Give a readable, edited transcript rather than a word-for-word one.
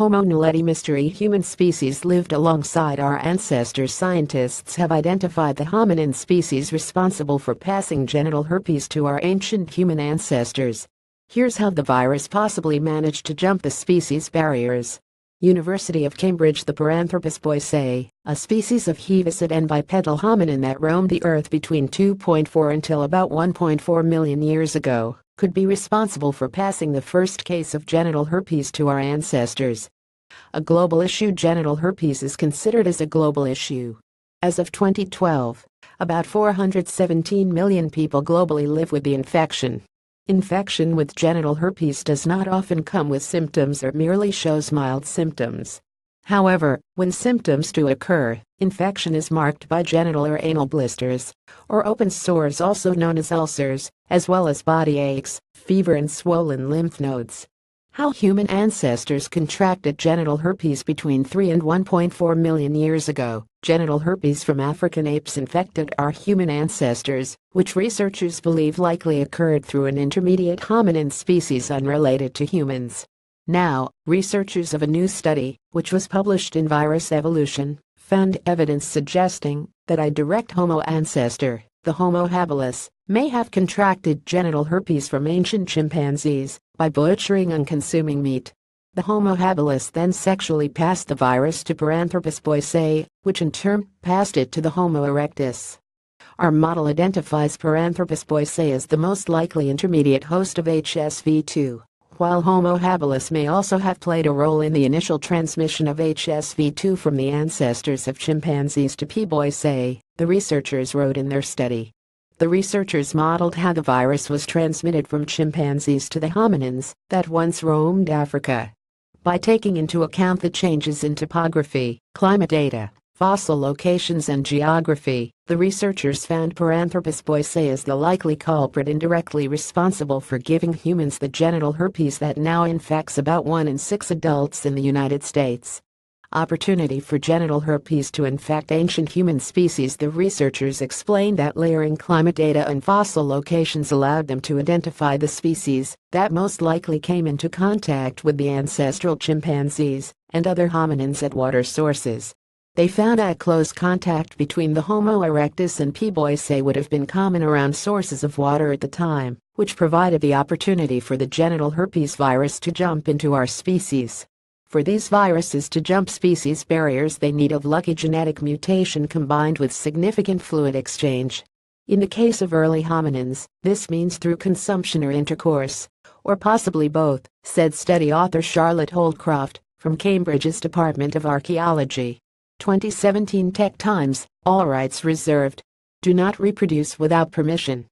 Homo naledi mystery human species lived alongside our ancestors. Scientists have identified the hominin species responsible for passing genital herpes to our ancient human ancestors. Here's how the virus possibly managed to jump the species barriers. University of Cambridge. The Paranthropus boisei, a species of heavicid and bipedal hominin that roamed the earth between 2.4 until about 1.4 million years ago, could be responsible for passing the first case of genital herpes to our ancestors. A global issue. Genital herpes is considered as a global issue. As of 2012, about 417 million people globally live with the infection. Infection with genital herpes does not often come with symptoms or merely shows mild symptoms. However, when symptoms do occur, infection is marked by genital or anal blisters, or open sores also known as ulcers, as well as body aches, fever and swollen lymph nodes. How human ancestors contracted genital herpes. Between 3 and 1.4 million years ago, genital herpes from African apes infected our human ancestors, which researchers believe likely occurred through an intermediate hominin species unrelated to humans. Now, researchers of a new study, which was published in Virus Evolution, found evidence suggesting that a direct Homo ancestor, the Homo habilis, may have contracted genital herpes from ancient chimpanzees by butchering and consuming meat. The Homo habilis then sexually passed the virus to Paranthropus boisei, which in turn passed it to the Homo erectus. Our model identifies Paranthropus boisei as the most likely intermediate host of HSV-2. While Homo habilis may also have played a role in the initial transmission of HSV-2 from the ancestors of chimpanzees to P. boisei, the researchers wrote in their study. The researchers modeled how the virus was transmitted from chimpanzees to the hominins that once roamed Africa. By taking into account the changes in topography, climate data, fossil locations and geography, the researchers found Paranthropus boisei is the likely culprit indirectly responsible for giving humans the genital herpes that now infects about 1 in 6 adults in the United States. Opportunity for genital herpes to infect ancient human species. The researchers explained that layering climate data and fossil locations allowed them to identify the species that most likely came into contact with the ancestral chimpanzees and other hominins at water sources. They found that close contact between the Homo erectus and P. boisei would have been common around sources of water at the time, which provided the opportunity for the genital herpes virus to jump into our species. For these viruses to jump species barriers, they need a lucky genetic mutation combined with significant fluid exchange. In the case of early hominins, this means through consumption or intercourse, or possibly both, said study author Charlotte Holdcroft, from Cambridge's Department of Archaeology. 2017 Tech Times, all rights reserved. Do not reproduce without permission.